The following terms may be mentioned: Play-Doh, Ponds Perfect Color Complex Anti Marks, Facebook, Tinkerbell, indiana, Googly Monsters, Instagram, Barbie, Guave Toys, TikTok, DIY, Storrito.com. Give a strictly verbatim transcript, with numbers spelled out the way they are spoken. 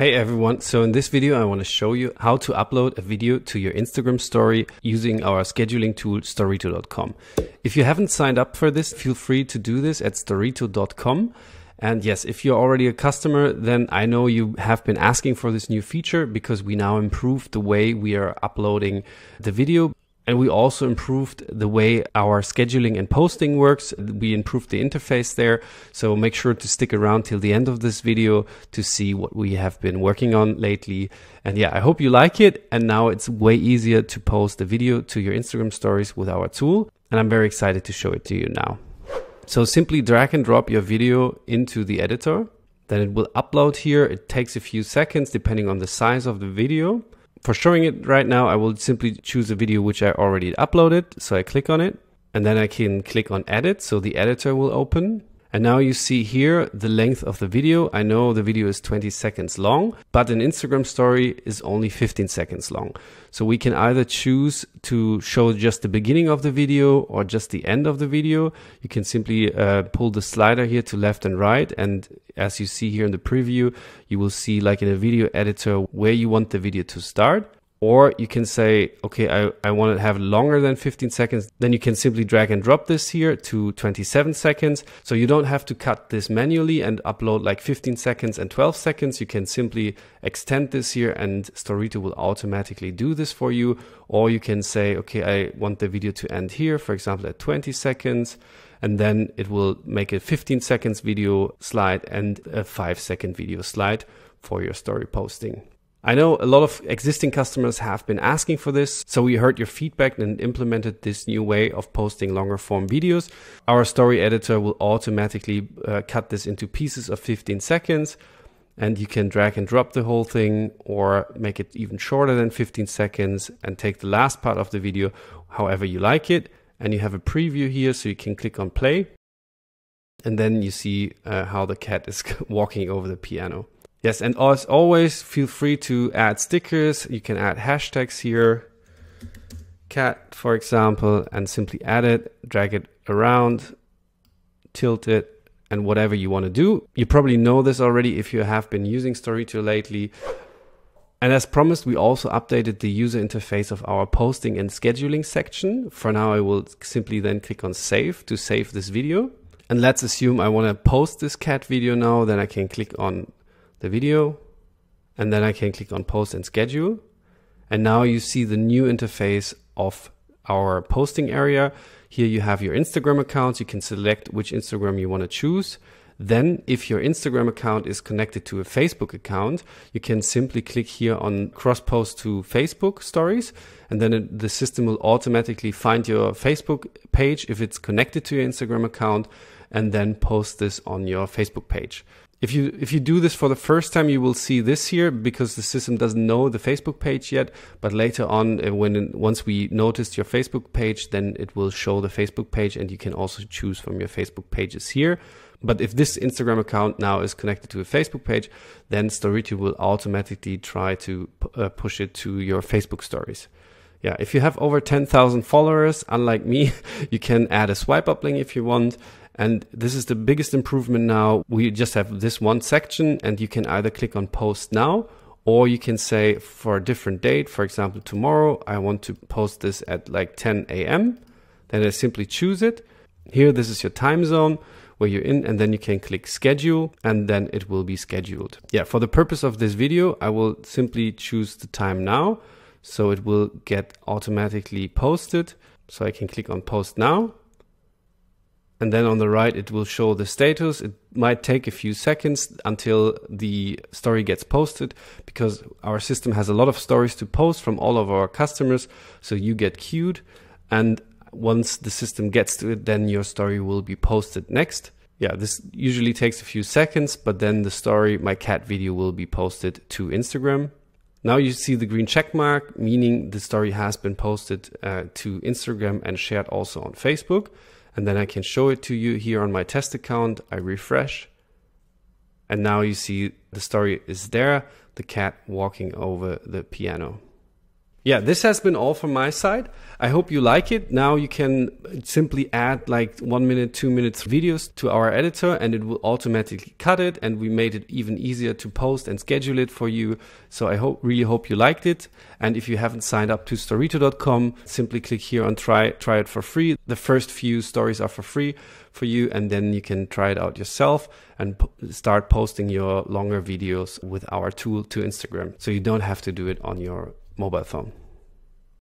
Hey everyone, so in this video I want to show you how to upload a video to your Instagram story using our scheduling tool Storrito dot com. If you haven't signed up for this, feel free to do this at Storrito dot com. And yes, if you're already a customer, then I know you have been asking for this new feature because we now improved the way we are uploading the video. And we also improved the way our scheduling and posting works. We improved the interface there. So make sure to stick around till the end of this video to see what we have been working on lately. And yeah, I hope you like it. And now it's way easier to post a video to your Instagram stories with our tool. And I'm very excited to show it to you now. So simply drag and drop your video into the editor. Then it will upload here. It takes a few seconds depending on the size of the video. For showing it right now, I will simply choose a video which I already uploaded. So I click on it and then I can click on edit. So the editor will open. And now you see here the length of the video. I know the video is twenty seconds long, but an Instagram story is only fifteen seconds long. So we can either choose to show just the beginning of the video or just the end of the video. You can simply uh, pull the slider here to left and right. And as you see here in the preview, you will see like in a video editor where you want the video to start. Or you can say, okay, I, I want to have longer than fifteen seconds. Then you can simply drag and drop this here to twenty-seven seconds. So you don't have to cut this manually and upload like fifteen seconds and twelve seconds. You can simply extend this here and Storrito will automatically do this for you. Or you can say, okay, I want the video to end here, for example, at twenty seconds. And then it will make a fifteen seconds video slide and a five second video slide for your story posting. I know a lot of existing customers have been asking for this, so we heard your feedback and implemented this new way of posting longer form videos. Our story editor will automatically uh, cut this into pieces of fifteen seconds, and you can drag and drop the whole thing or make it even shorter than fifteen seconds and take the last part of the video however you like it. And you have a preview here, so you can click on play. And then you see uh, how the cat is walking over the piano. Yes, and as always, feel free to add stickers. You can add hashtags here, cat, for example, and simply add it, drag it around, tilt it, and whatever you want to do. You probably know this already if you have been using Storrito lately. And as promised, we also updated the user interface of our posting and scheduling section. For now, I will simply then click on save to save this video. And let's assume I want to post this cat video now, then I can click on the video, and then I can click on post and schedule. And now you see the new interface of our posting area. Here you have your Instagram accounts. You can select which Instagram you want to choose. Then if your Instagram account is connected to a Facebook account, you can simply click here on cross post to Facebook stories, and then it, the system will automatically find your Facebook page if it's connected to your Instagram account and then post this on your Facebook page. If you if you do this for the first time, you will see this here because the system doesn't know the Facebook page yet. But later on, when once we noticed your Facebook page, then it will show the Facebook page and you can also choose from your Facebook pages here. But if this Instagram account now is connected to a Facebook page, then Storrito will automatically try to uh, push it to your Facebook stories. Yeah, if you have over ten thousand followers, unlike me, you can add a swipe up link if you want. And this is the biggest improvement now. We just have this one section and you can either click on post now, or you can say for a different date, for example, tomorrow, I want to post this at like ten A M Then I simply choose it. Here, this is your time zone where you're in, and then you can click schedule and then it will be scheduled. Yeah, for the purpose of this video, I will simply choose the time now. So it will get automatically posted. So I can click on post now. And then on the right, it will show the status. It might take a few seconds until the story gets posted because our system has a lot of stories to post from all of our customers. So you get queued. And once the system gets to it, then your story will be posted next. Yeah, this usually takes a few seconds, but then the story, my cat video, will be posted to Instagram. Now you see the green check mark, meaning the story has been posted uh, to Instagram and shared also on Facebook. And then I can show it to you here on my test account. I refresh. And now you see the story is there, the cat walking over the piano. yeah, this has been all from my side. I hope you like it. Now you can simply add like one minute, two minutes videos to our editor and it will automatically cut it. And we made it even easier to post and schedule it for you. So I hope, really hope you liked it. And if you haven't signed up to Storrito dot com, simply click here on try, try it for free. The first few stories are for free for you. And then you can try it out yourself and start posting your longer videos with our tool to Instagram. So you don't have to do it on your mobile phone.